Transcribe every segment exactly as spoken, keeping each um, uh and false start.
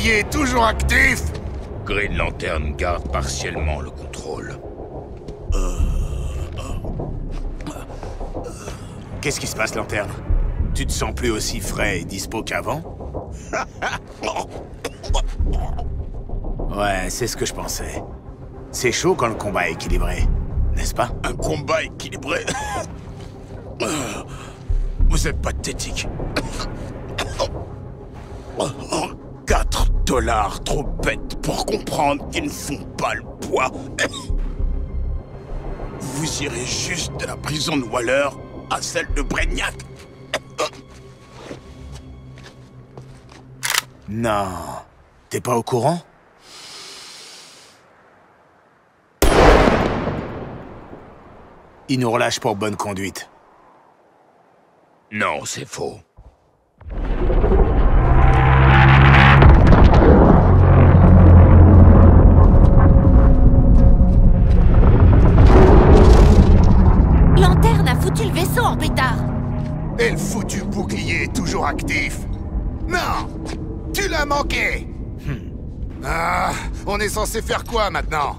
bouclier est toujours actif. Green Lantern garde partiellement le contrôle. Qu'est-ce qui se passe, Lanterne? Tu te sens plus aussi frais et dispo qu'avant? Ouais, c'est ce que je pensais. C'est chaud quand le combat est équilibré, n'est-ce pas? Un combat équilibré? Vous êtes pathétique. quatre dollars, trop bêtes pour comprendre qu'ils ne font pas le poids. Vous irez juste de la prison de Waller à celle de Brainiac. Non, t'es pas au courant? Il nous relâche pour bonne conduite. Non, c'est faux. Lanterne a foutu le vaisseau en pétard. Et le foutu bouclier est toujours actif. Non, tu l'as manqué. Hmm. Ah, on est censé faire quoi maintenant?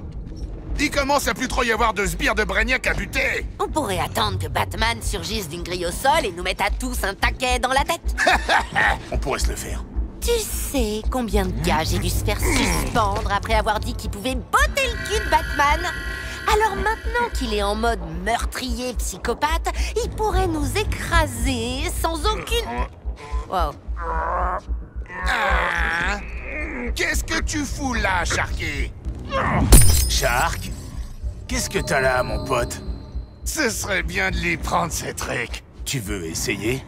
Il commence à plus trop y avoir de sbires de Brainiac à buter. On pourrait attendre que Batman surgisse d'une grille au sol et nous mette à tous un taquet dans la tête. On pourrait se le faire. Tu sais combien de gars j'ai dû se faire suspendre après avoir dit qu'il pouvait botter le cul de Batman? Alors maintenant qu'il est en mode meurtrier psychopathe, il pourrait nous écraser sans aucune... Wow. Ah, qu'est-ce que tu fous là, Sharky? Shark, qu'est-ce que t'as là, mon pote? Ce serait bien de lui prendre ces trucs. Tu veux essayer?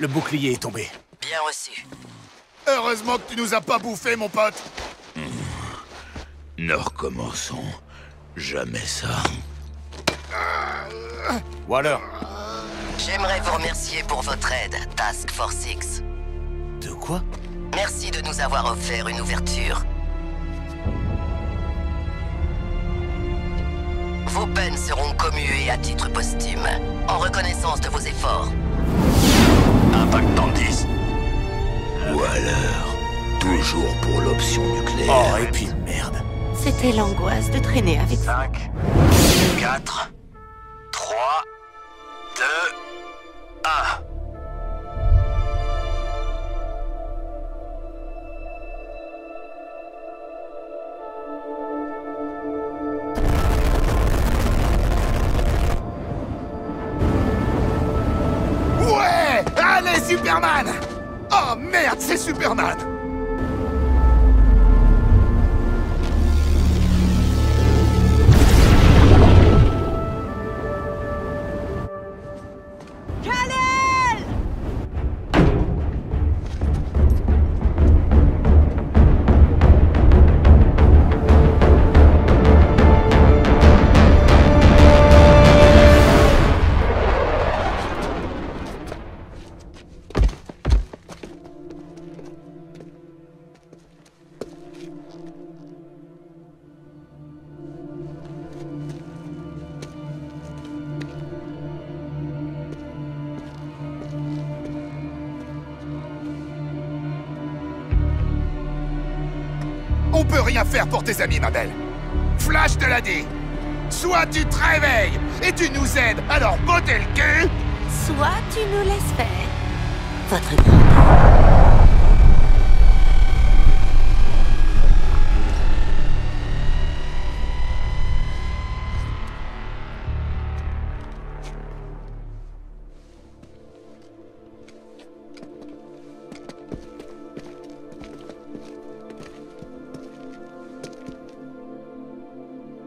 Le bouclier est tombé. Bien reçu. Heureusement que tu nous as pas bouffé, mon pote. Mmh. Ne recommençons jamais ça. Waller. J'aimerais vous remercier pour votre aide, Task Force X. De quoi? Merci de nous avoir offert une ouverture. Vos peines seront commuées à titre posthume, en reconnaissance de vos efforts. Impactant dix. Ou alors, toujours pour l'option nucléaire. Oh, et puis merde. C'était l'angoisse de traîner avec vous. cinq, quatre, trois, deux, un. Ouais! Allez, Superman! Oh merde, c'est Superman! Faire pour tes amis, ma belle. Flash te l'a dit. Soit tu te réveilles et tu nous aides, alors bottez le cul. Soit tu nous laisses faire. Votre nom.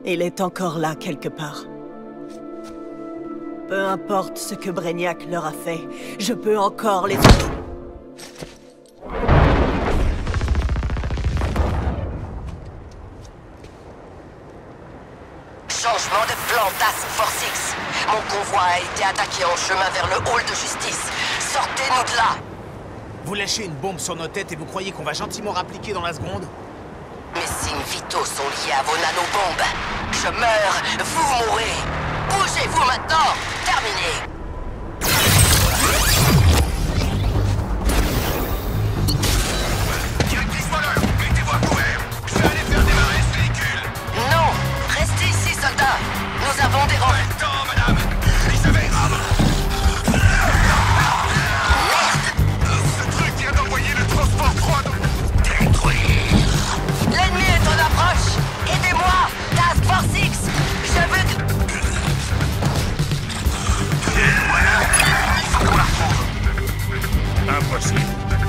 Il est encore là, quelque part. Peu importe ce que Brainiac leur a fait, je peux encore les... Changement de plan, Task Force X. Mon convoi a été attaqué en chemin vers le hall de justice. Sortez-nous de là! Vous lâchez une bombe sur nos têtes et vous croyez qu'on va gentiment rappliquer dans la seconde? Mes signes vitaux sont liés à vos nanobombes. Je meurs, vous mourrez. Bougez-vous maintenant. Terminé.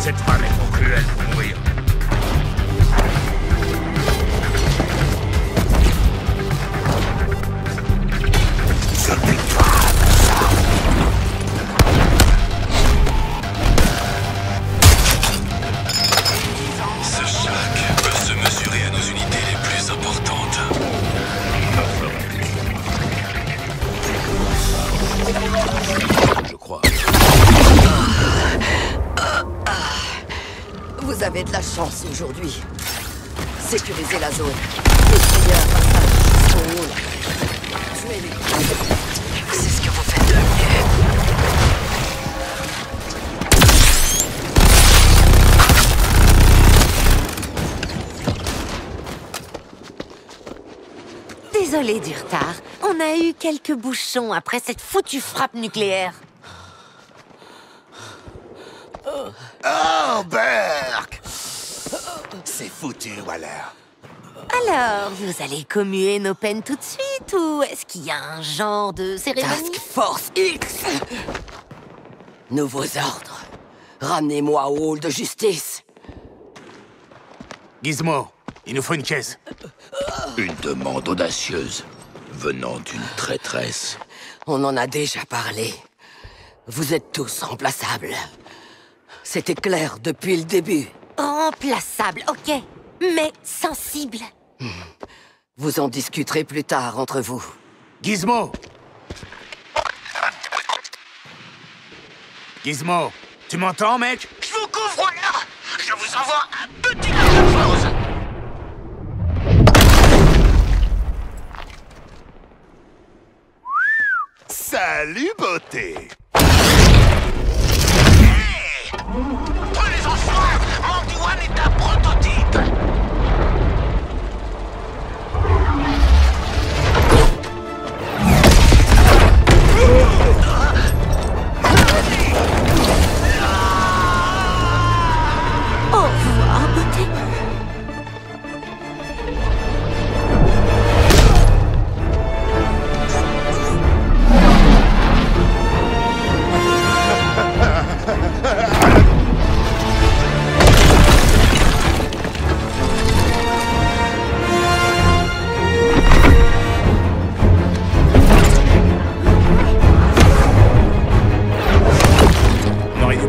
Cette femme est trop cruelle pour mourir. Ce choc peut se mesurer à nos unités les plus importantes. Je crois. Vous avez de la chance aujourd'hui. Sécurisez la zone. Essayez un passage jusqu'au hall. Tuez-les. C'est ce que vous faites de mieux. Désolé du retard. On a eu quelques bouchons après cette foutue frappe nucléaire. Oh, Burke! C'est foutu, Waller. Alors, vous allez commuer nos peines tout de suite, ou est-ce qu'il y a un genre de cérémonie? Task Force X! Nouveaux ordres. Ramenez-moi au hall de justice. Gizmo, il nous faut une caisse. Une demande audacieuse, venant d'une traîtresse. On en a déjà parlé. Vous êtes tous remplaçables. C'était clair depuis le début. Remplaçable, ok, mais sensible. Vous en discuterez plus tard entre vous. Gizmo! Gizmo, tu m'entends, mec? Je vous couvre là! Je vous envoie un petit coup de force! Salut, beauté! Prenez-en soin! Mandy One est un prototype!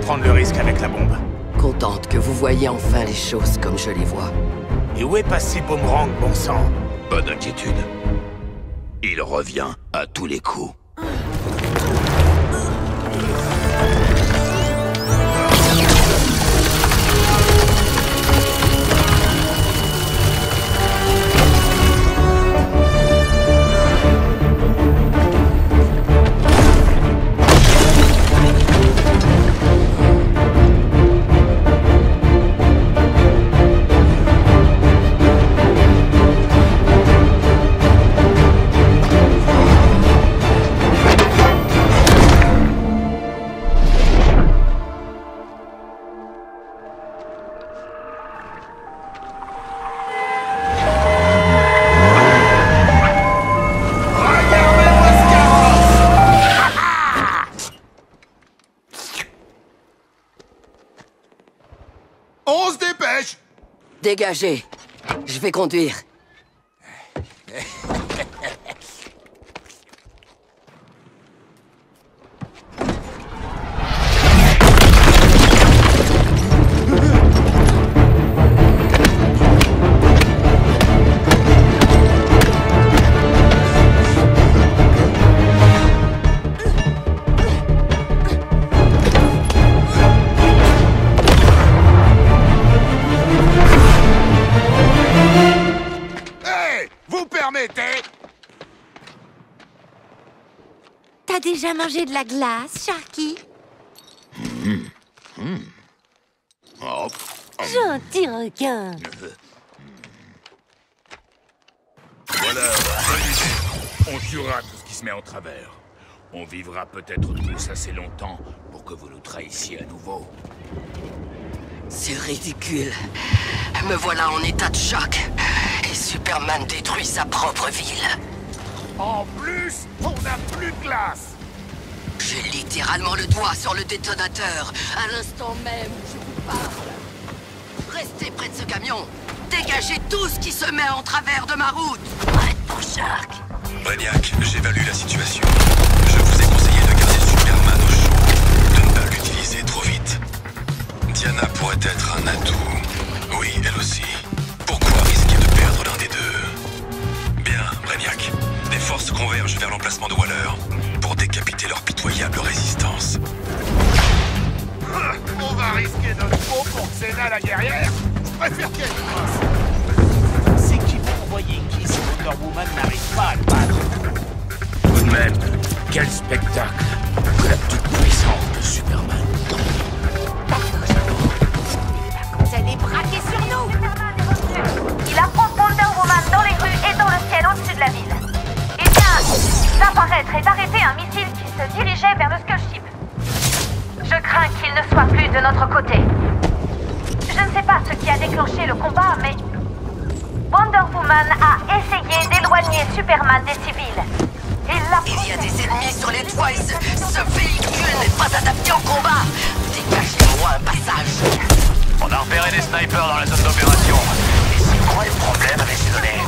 prendre le risque avec la bombe. Contente que vous voyez enfin les choses comme je les vois. Et où est passé Boomerang, bon sang? Pas d'inquiétude. Il revient à tous les coups. Dégagez. Je vais conduire. T'as mangé de la glace, Sharky? Mmh. Mmh. Oh. Gentil requin. Voilà, on tuera tout ce qui se met en travers. On vivra peut-être tous assez longtemps pour que vous nous trahissiez à nouveau. C'est ridicule. Me voilà en état de choc. Et Superman détruit sa propre ville. En plus, on n'a plus de glace. J'ai littéralement le doigt sur le détonateur, à l'instant même où je vous parle. Restez près de ce camion. Dégagez tout ce qui se met en travers de ma route. Prête pour Shark. Brainiac, j'évalue la situation. Je vous ai conseillé de garder Superman au chaud, de ne pas l'utiliser trop vite. Diana pourrait être un atout. Oui, elle aussi. Pourquoi risquer de perdre l'un des deux? Bien, Brainiac. Les forces convergent vers l'emplacement de Waller pour décapiter leur pitoyable résistance. On va risquer notre peau pour Xena la guerrière? Je préfère qu'elle nous passe. C'est qui pour envoyer qui si Wonder Woman n'arrive pas à le battre? Tout de même, quel spectacle que la toute puissance de Superman. Vous allez braquer sur nous! Il affronte Wonder Woman dans les rues et dans le ciel au-dessus de la ville. D'apparaître et d'arrêter un missile qui se dirigeait vers le Skullship. Je crains qu'il ne soit plus de notre côté. Je ne sais pas ce qui a déclenché le combat, mais... Wonder Woman a essayé d'éloigner Superman des civils. Et la... Il y a des ennemis sur les toits et ce, ce véhicule n'est pas adapté au combat. Dégagez-moi un passage. On a repéré des snipers dans la zone d'opération. Et c'est quoi le problème avec ces données?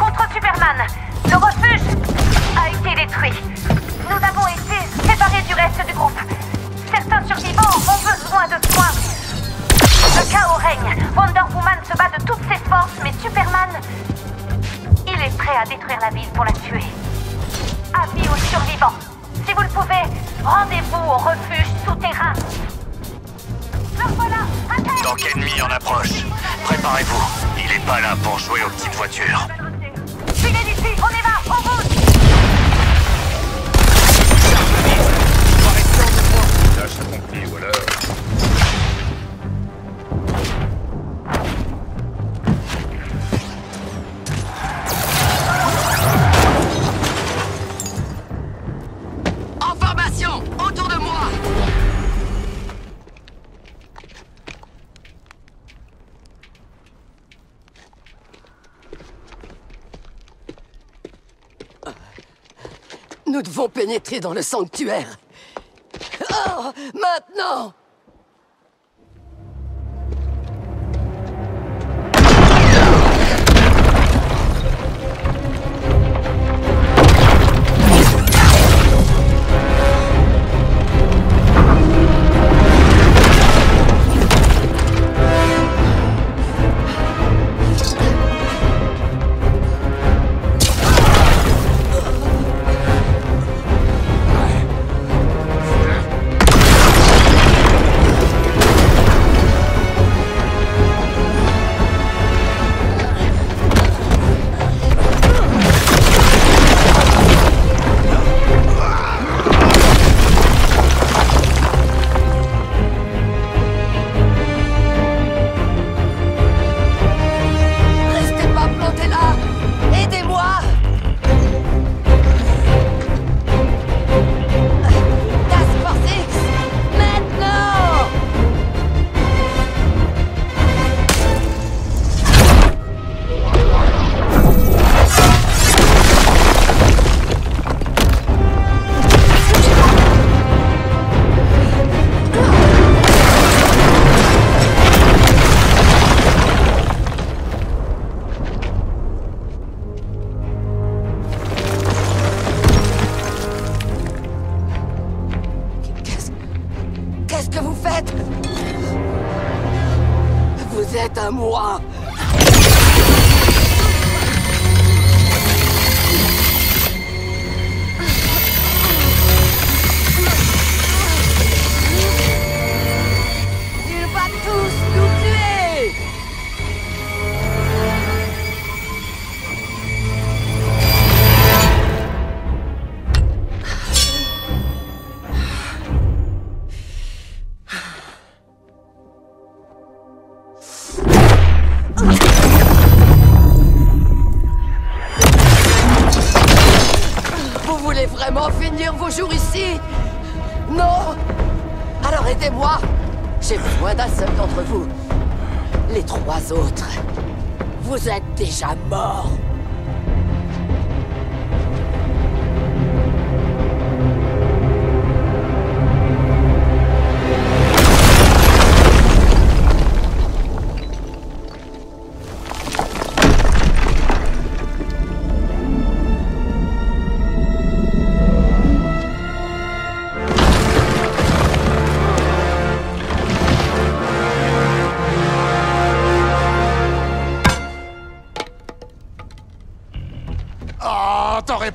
Contre Superman, le refuge a été détruit. Nous avons été séparés du reste du groupe. Certains survivants ont besoin de soins. Le chaos règne. Wonder Woman se bat de toutes ses forces, mais Superman... Il est prêt à détruire la ville pour la tuer. Avis aux survivants. Si vous le pouvez, rendez-vous au refuge souterrain. Le voilà! Attaque! Tank ennemi en approche. Préparez-vous. Il n'est pas là pour jouer aux petites voitures. Filez d'ici, on y va, en route! Tâche accomplie, Waller. En formation, autour de moi. Nous devons pénétrer dans le sanctuaire. Oh, maintenant! Qu'est-ce que vous faites? Vous êtes un mourant. Autres, vous êtes déjà morts.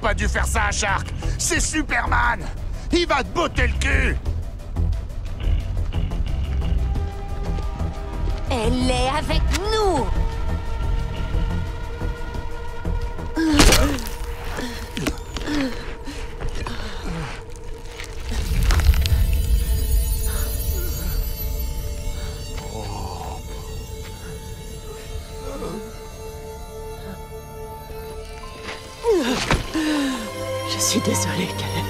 Pas dû faire ça à Shark. C'est Superman. Il va te botter le cul. Elle est avec nous. Je suis désolée, Caleb.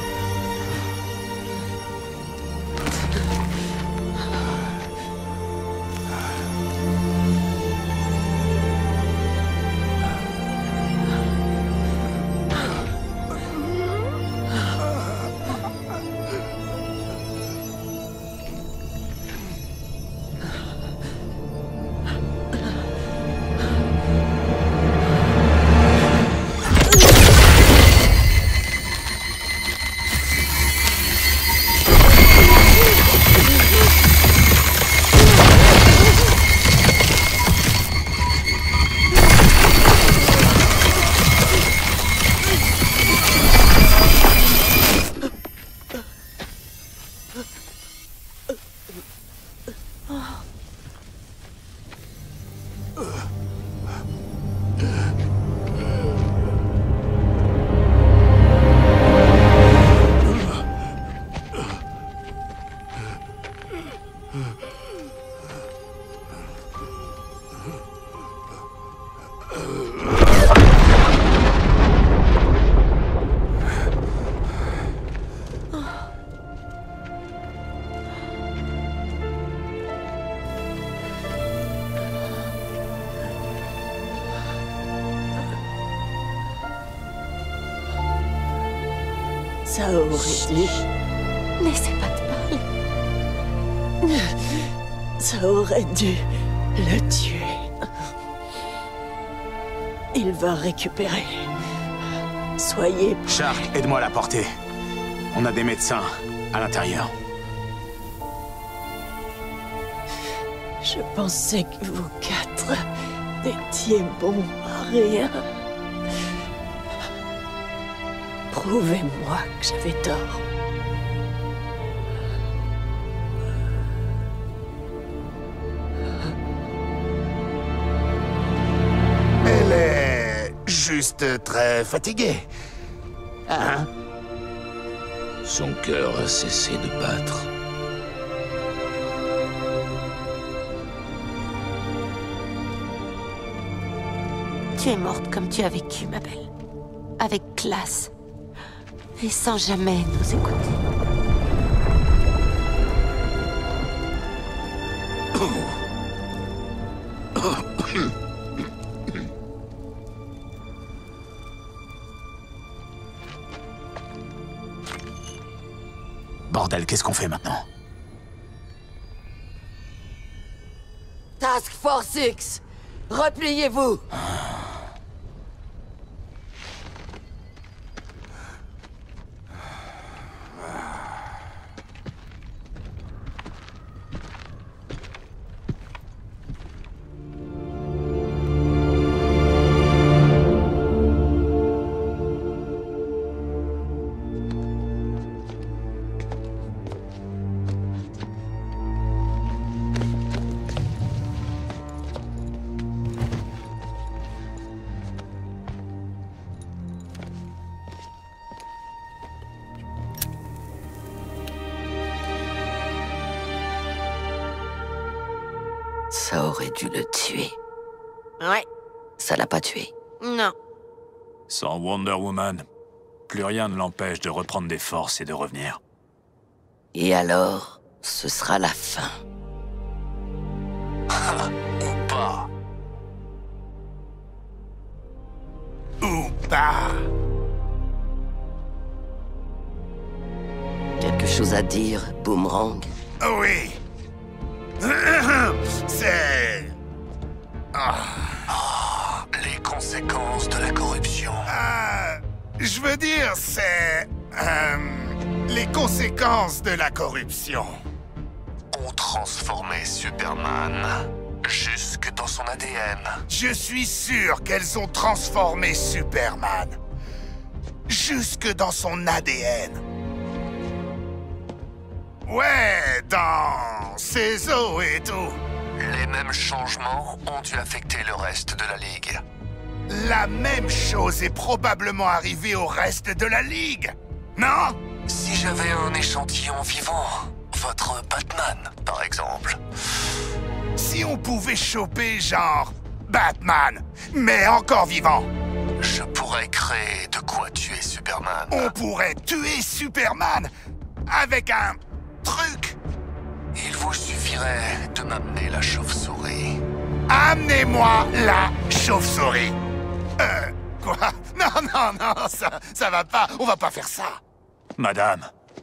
Chut, n'essaie pas de parler. Ça aurait dû le tuer. Il va récupérer. Soyez... Shark, aide-moi à la porter. On a des médecins à l'intérieur. Je pensais que vous quatre étiez bons à rien. Prouvez-moi que j'avais tort. Elle est... juste très fatiguée. Hein? Son cœur a cessé de battre. Tu es morte comme tu as vécu, ma belle. Avec classe. Et sans jamais nous écouter. Bordel, qu'est-ce qu'on fait maintenant? Task Force X, repliez-vous. Ça aurait dû le tuer. Ouais. Ça l'a pas tué. Non. Sans Wonder Woman, plus rien ne l'empêche de reprendre des forces et de revenir. Et alors, ce sera la fin. Ou pas. Ou pas. Quelque chose à dire, Boomerang? Oui. C'est... Oh, les conséquences de la corruption. Euh, je veux dire, c'est... Euh, les conséquences de la corruption. Ont transformé Superman jusque dans son A D N. Je suis sûr qu'elles ont transformé Superman jusque dans son A D N. Ouais, dans ses os et tout. Les mêmes changements ont dû affecter le reste de la Ligue. La même chose est probablement arrivée au reste de la Ligue, non? Si j'avais un échantillon vivant, votre Batman, par exemple. Si on pouvait choper, genre, Batman, mais encore vivant. Je pourrais créer de quoi tuer Superman. On pourrait tuer Superman avec un... truc. Il vous suffirait de m'amener la chauve-souris. Amenez-moi la chauve-souris. Euh, quoi? Non, non, non, ça, ça va pas, on va pas faire ça. Madame,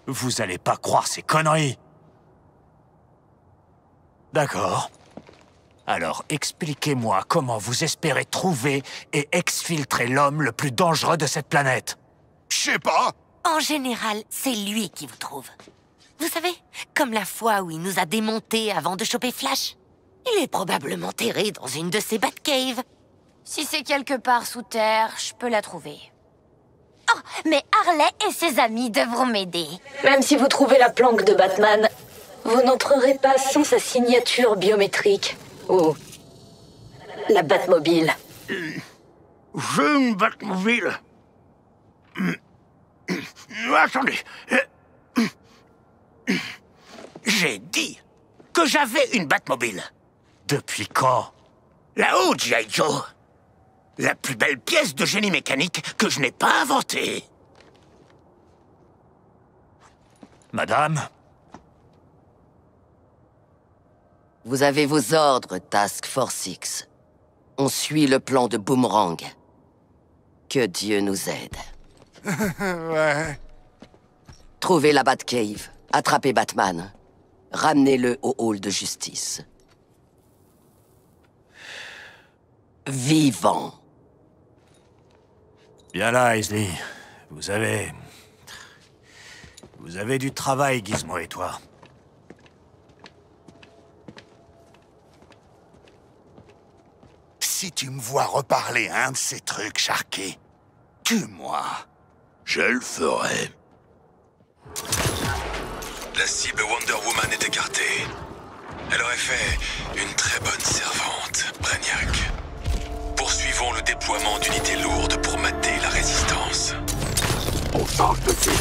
vous allez pas croire ces conneries. D'accord. Alors expliquez-moi comment vous espérez trouver et exfiltrer l'homme le plus dangereux de cette planète. Je sais pas. En général, c'est lui qui vous trouve. Vous savez, comme la fois où il nous a démontés avant de choper Flash. Il est probablement terré dans une de ces Batcaves. Si c'est quelque part sous terre, je peux la trouver. Oh, mais Harley et ses amis devront m'aider. Même si vous trouvez la planque de Batman, vous n'entrerez pas sans sa signature biométrique. Ou... la Batmobile. J'ai une Batmobile. Attendez... J'ai dit que j'avais une Batmobile. Depuis quand? Là-haut, G I. Joe. La plus belle pièce de génie mécanique que je n'ai pas inventée. Madame? Vous avez vos ordres, Task Force X. On suit le plan de Boomerang. Que Dieu nous aide. Ouais. Trouvez la Batcave. Attrapez Batman. Ramenez-le au hall de justice. Vivant. Bien là, Isley. Vous avez... Vous avez du travail, Gizmo et toi. Si tu me vois reparler un de ces trucs, Sharky, tue-moi. Je le ferai. La cible Wonder Woman est écartée. Elle aurait fait une très bonne servante, Brainiac. Poursuivons le déploiement d'unités lourdes pour mater la résistance. On change de fil.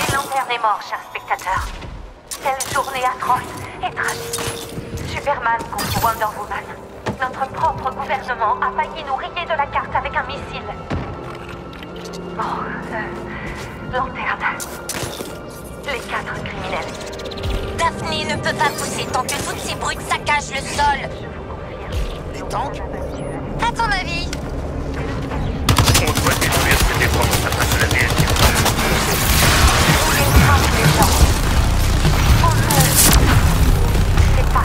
Les lanternes des morts, chers spectateurs. Quelle journée atroce et tragique. Superman contre Wonder Woman. Notre propre gouvernement a failli nous rayer de la carte avec un missile. Oh, euh, lanterne. Les quatre criminels. Daphné ne peut pas pousser tant que toutes ces brutes saccagent le sol. Les tanks? À ton avis? On doit détruire ces dépendants à place de la D L. Les tanks des gens. Oh non. C'est pas...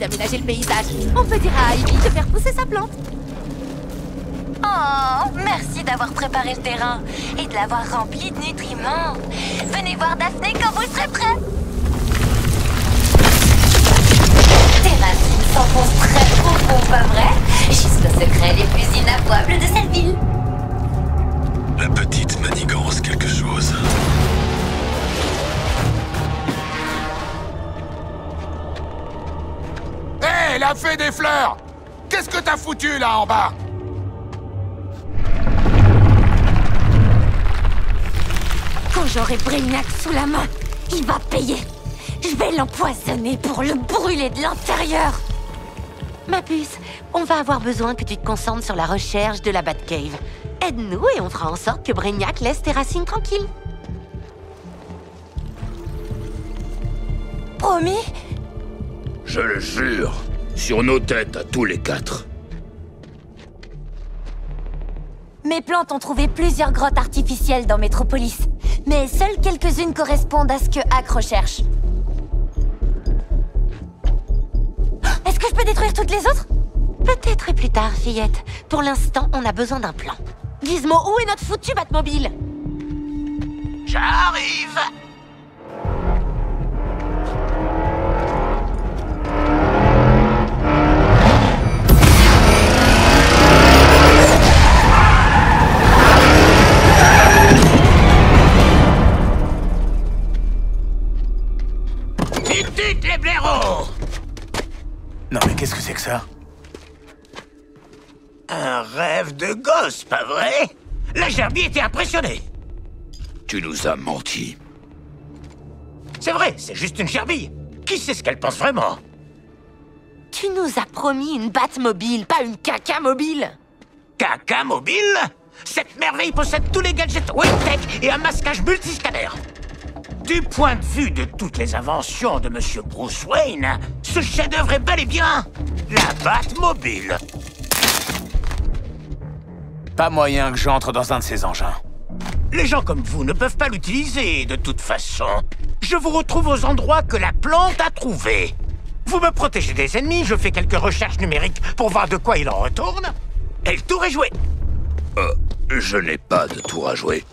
D'aménager le paysage. On peut dire à Ivy de faire pousser sa plante. Oh, merci d'avoir préparé le terrain et de l'avoir rempli de nutriments. Venez voir Daphné quand vous serez prêts. racines s'enfoncent très profond, pas vrai? Juste le secret les plus inavouables de cette ville. La petite manigance quelque chose. Hé, hey, la fée des fleurs! Qu'est-ce que t'as foutu, là, en bas? Quand j'aurai Brainiac sous la main, il va payer. Je vais l'empoisonner pour le brûler de l'intérieur. Ma puce, on va avoir besoin que tu te concentres sur la recherche de la Batcave. Aide-nous et on fera en sorte que Brainiac laisse tes racines tranquilles. Promis? Je le jure. Sur nos têtes à tous les quatre. Mes plantes ont trouvé plusieurs grottes artificielles dans Métropolis. Mais seules quelques-unes correspondent à ce que Hack recherche. Est-ce que je peux détruire toutes les autres? Peut-être et plus tard, fillette. Pour l'instant, on a besoin d'un plan. Gizmo, où est notre foutu Batmobile? J'arrive! Non mais qu'est-ce que c'est que ça? Un rêve de gosse, pas vrai? La gerbie était impressionnée. Tu nous as menti. C'est vrai, c'est juste une gerbie. Qui sait ce qu'elle pense vraiment? Tu nous as promis une Batmobile, pas une caca mobile. Caca mobile? Cette merveille possède tous les gadgets high-tech et un masquage multiscanner. Du point de vue de toutes les inventions de Monsieur Bruce Wayne, ce chef-d'œuvre est bel et bien la Batmobile. Pas moyen que j'entre dans un de ces engins. Les gens comme vous ne peuvent pas l'utiliser de toute façon. Je vous retrouve aux endroits que la plante a trouvés. Vous me protégez des ennemis, je fais quelques recherches numériques pour voir de quoi il en retourne. Et le tour est joué. Euh, je n'ai pas de tour à jouer.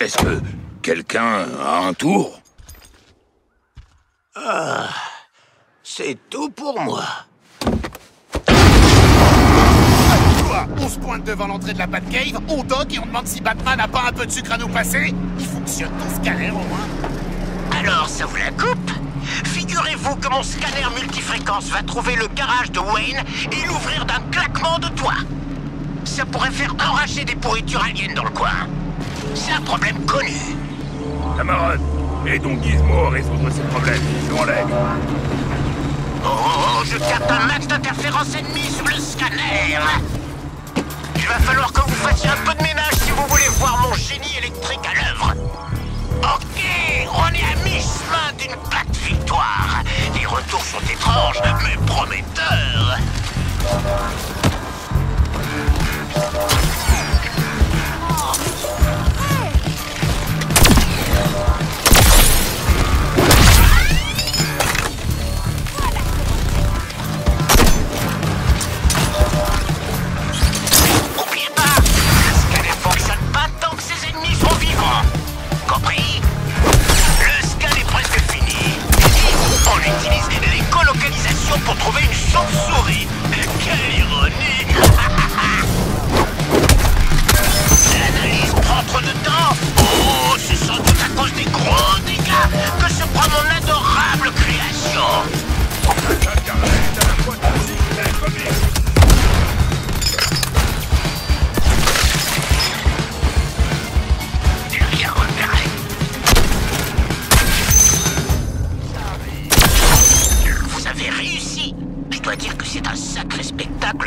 Est-ce que... quelqu'un a un tour? Ah, c'est tout pour moi. On se pointe devant l'entrée de la Batcave, on dogue et on demande si Batman n'a pas un peu de sucre à nous passer. Il fonctionne ton scanner au moins. Alors ça vous la coupe? Figurez-vous que mon scanner multifréquence va trouver le garage de Wayne et l'ouvrir d'un claquement de doigts. Ça pourrait faire enrager des pourritures aliens dans le coin. C'est un problème connu. Camarade, aidons Gizmo à résoudre ces problèmes. Je relève. Oh, oh, oh, je capte un max d'interférences ennemies sur le scanner. Il va falloir que vous fassiez un peu de ménage si vous voulez voir mon génie électrique à l'œuvre. Ok, on est à mi-chemin d'une plate victoire. Les retours sont étranges, mais prometteurs. Pour trouver une chauve-souris. Quelle ironie. L'analyse propre de temps. Oh, c'est sans doute à cause des gros dégâts que se prend mon adorable création.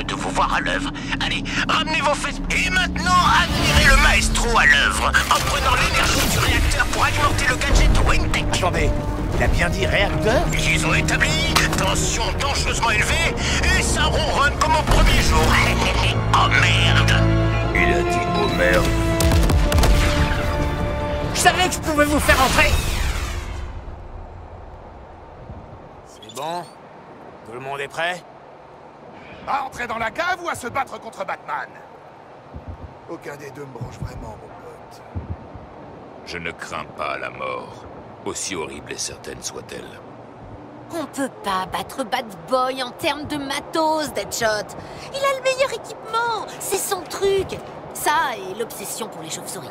De vous voir à l'œuvre. Allez, ramenez vos fesses. Et maintenant, admirez le maestro à l'œuvre, en prenant l'énergie du réacteur pour alimenter le gadget WayneTech. Attendez, il a bien dit réacteur? Ils ont établi, tension dangereusement élevée, et ça ronronne comme au premier jour. Oh merde! Il a dit oh merde. Je savais que je pouvais vous faire entrer. C'est bon? Tout le monde est prêt? À entrer dans la cave ou à se battre contre Batman? Aucun des deux me branche vraiment, mon pote. Je ne crains pas la mort, aussi horrible et certaine soit-elle. On peut pas battre Batboy en termes de matos, Deadshot. Il a le meilleur équipement, c'est son truc. Ça et l'obsession pour les chauves-souris.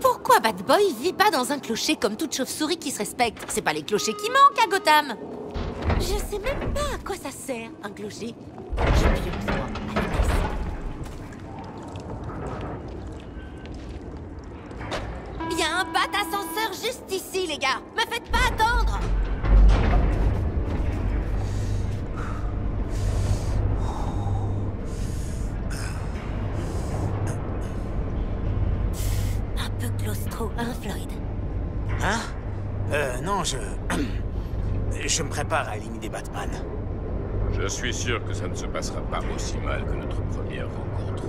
Pourquoi Batboy vit pas dans un clocher comme toute chauve-souris qui se respecte? C'est pas les clochers qui manquent à Gotham. Je sais même pas à quoi ça sert, un clocher. Je pioche moi à la place. Il y a un bat ascenseur juste ici, les gars. Me faites pas attendre. Un peu claustro, hein, Floyd? Hein? Euh, non, je... Je me prépare à éliminer Batman. Je suis sûr que ça ne se passera pas aussi mal que notre première rencontre.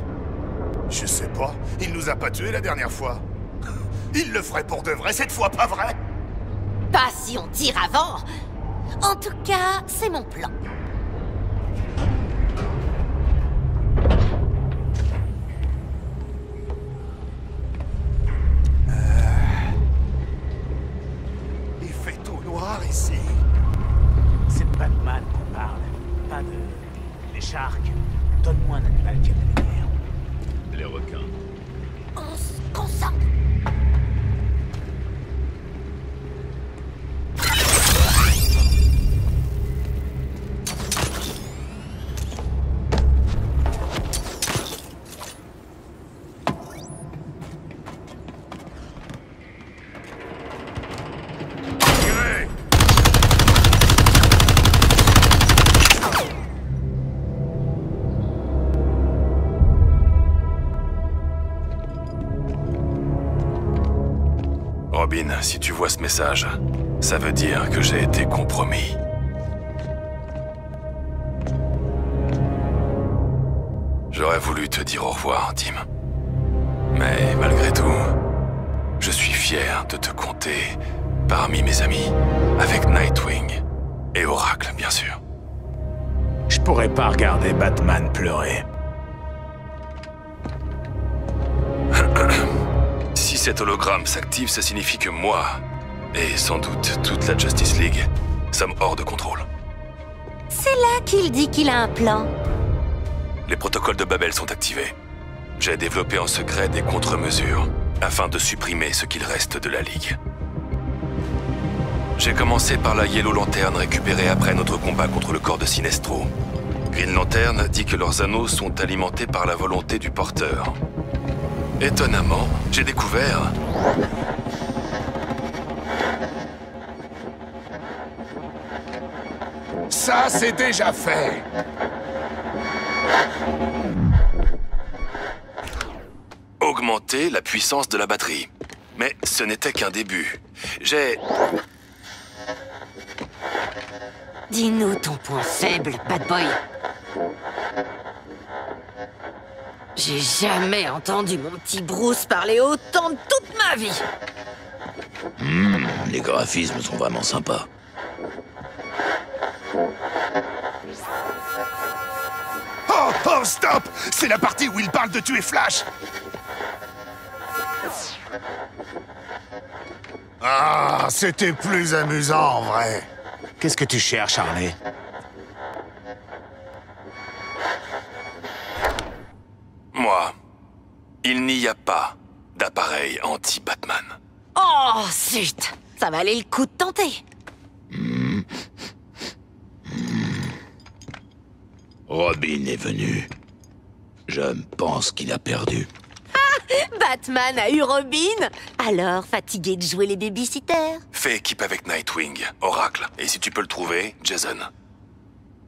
Je sais pas. Il nous a pas tués la dernière fois. Il le ferait pour de vrai, cette fois, pas vrai? Pas si on tire avant. En tout cas, c'est mon plan. Euh... Il fait tout noir ici. C'est de Batman qu'on parle, pas de... les Sharks. Donne-moi un animal qui aime la lumière. Les requins. On se concentre. Si tu vois ce message, ça veut dire que j'ai été compromis. J'aurais voulu te dire au revoir, Tim. Mais malgré tout, je suis fier de te compter parmi mes amis, avec Nightwing et Oracle, bien sûr. Je pourrais pas regarder Batman pleurer. Si cet hologramme s'active, ça signifie que moi, et sans doute toute la Justice League, sommes hors de contrôle. C'est là qu'il dit qu'il a un plan. Les protocoles de Babel sont activés. J'ai développé en secret des contre-mesures, afin de supprimer ce qu'il reste de la Ligue. J'ai commencé par la Yellow Lantern récupérée après notre combat contre le corps de Sinestro. Green Lantern dit que leurs anneaux sont alimentés par la volonté du porteur. Étonnamment, j'ai découvert... Ça, c'est déjà fait! Augmenter la puissance de la batterie. Mais ce n'était qu'un début. J'ai... Dis-nous ton point faible, Batboy. J'ai jamais entendu mon petit Bruce parler autant de toute ma vie. Mmh, les graphismes sont vraiment sympas. Oh, oh, stop! C'est la partie où il parle de tuer Flash! Ah, c'était plus amusant, en vrai. Qu'est-ce que tu cherches, Harley? Moi, il n'y a pas d'appareil anti-Batman. Oh, zut! Ça valait le coup de tenter. Mmh. Mmh. Robin est venu. Je pense qu'il a perdu. Ah, Batman a eu Robin? Alors, fatigué de jouer les babysitters? Fais équipe avec Nightwing, Oracle, et si tu peux le trouver, Jason.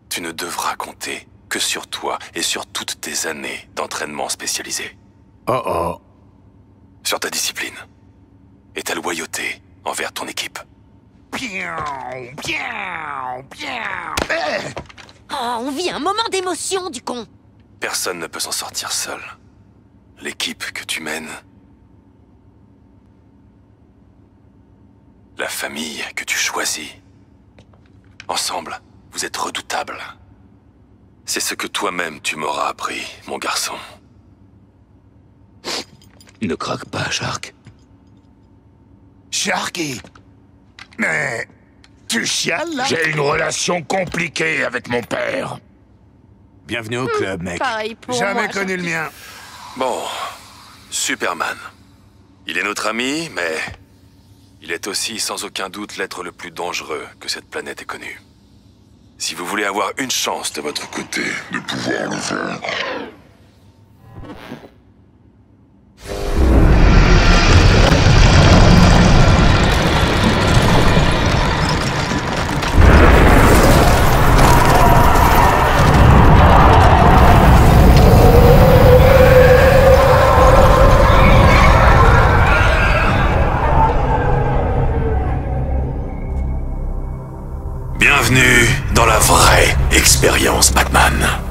Tu ne devras compter... que sur toi et sur toutes tes années d'entraînement spécialisé. Oh oh. Sur ta discipline et ta loyauté envers ton équipe. Piaou, piaou, piaou. Eh oh, on vit un moment d'émotion, du con. Personne ne peut s'en sortir seul. L'équipe que tu mènes... la famille que tu choisis... Ensemble, vous êtes redoutables. C'est ce que toi-même tu m'auras appris, mon garçon. Ne craque pas, Shark. Sharky! Mais... tu chiales, là? J'ai une relation compliquée avec mon père. Bienvenue au club, mec. Pareil pour moi. Jamais connu le mien. Bon, Superman. Il est notre ami, mais... il est aussi sans aucun doute l'être le plus dangereux que cette planète ait connu. Si vous voulez avoir une chance de votre côté, de pouvoir le faire... Bienvenue dans la vraie expérience Batman.